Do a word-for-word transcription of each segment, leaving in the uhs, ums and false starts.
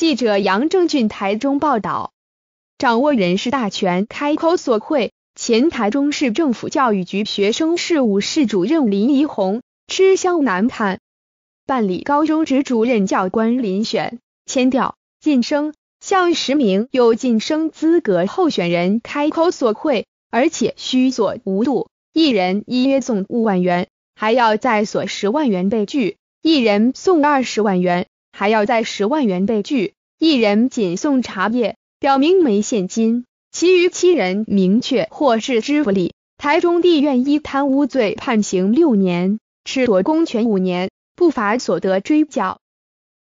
记者杨正俊台中报道，掌握人事大权开口索贿。前台中市政府教育局学生事务室主任林怡红吃香难看，办理高中职主任教官遴选、签调、晋升，向十名有晋升资格候选人开口索贿，而且需索无度，一人一约送五万元，还要再索十万元被拒；一人送二十万元，还要再十万元被拒；一人仅送茶叶，表明没现金。其余七人明确获释支付礼。台中地院依贪污罪判刑六年，褫夺公权五年，不法所得追缴。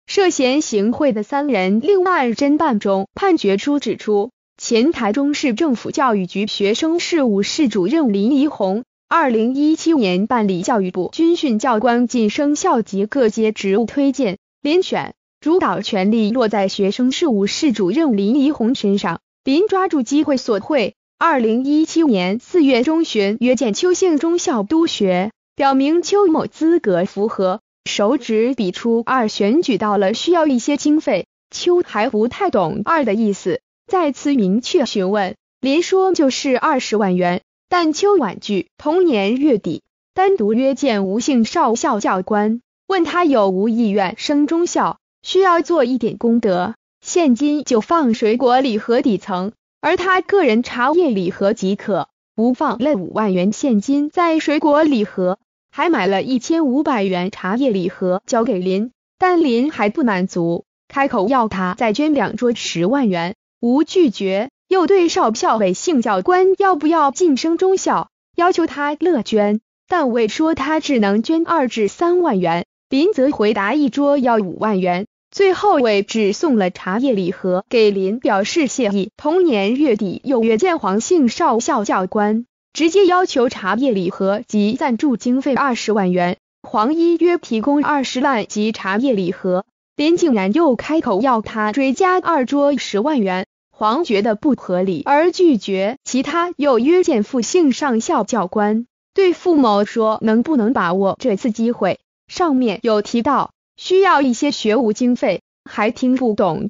涉嫌行贿的三人另案侦办中，判决书指出，前台中市政府教育局学生事务室主任林怡红，二零一七年办理教育部军训教官晋升校级各阶职务推荐、遴选，主导权力落在学生事务室主任林怡红身上。林抓住机会索贿。二零一七年四月中旬，约见邱姓中校督学，表明邱某资格符合，手指比出二选举到了需要一些经费，邱还不太懂二的意思，再次明确询问，林说就是二十万元，但邱婉拒。同年月底，单独约见吴姓少校教官，问他有无意愿升中校，需要做一点功德。现金就放水果礼盒底层，而他个人茶叶礼盒即可，不放了五万元现金在水果礼盒，还买了一千五百元茶叶礼盒交给林，但林还不满足，开口要他再捐两桌十万元，无拒绝，又对少校委姓教官要不要晋升中校，要求他乐捐，但未说他只能捐二至三万元，林则回答一桌要五万元。最后为只送了茶叶礼盒给林，表示谢意。同年月底又约见黄姓少校教官，直接要求茶叶礼盒及赞助经费二十万元，黄依约提供二十万及茶叶礼盒，林竟然又开口要他追加二桌十万元，黄觉得不合理而拒绝。其他又约见傅姓上校教官，对傅某说能不能把握这次机会，上面有提到需要一些学务经费，还听不懂。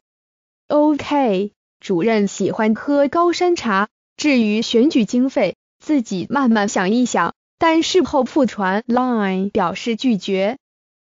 OK， 主任喜欢喝高山茶，至于选举经费，自己慢慢想一想，但事后傅传 Line 表示拒绝。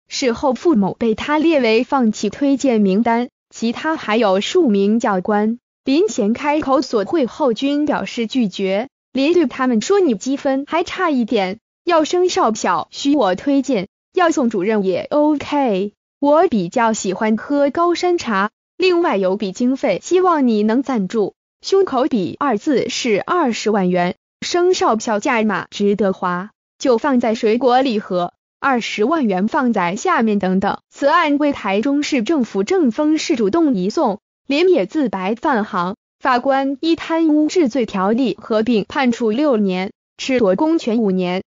事后傅某被他列为放弃推荐名单，其他还有数名教官。林贤开口索贿后均表示拒绝，林对他们说你积分还差一点，要升少校需我推荐。要送主任也 OK， 我比较喜欢喝高山茶，另外有笔经费希望你能赞助，胸口笔二字是二十万元，升少校价码值得花，就放在水果礼盒，二十万元放在下面等等。此案为台中市政府政风室主动移送，林也自白犯行，法官依贪污治罪条例合并判处六年，褫夺公权五年，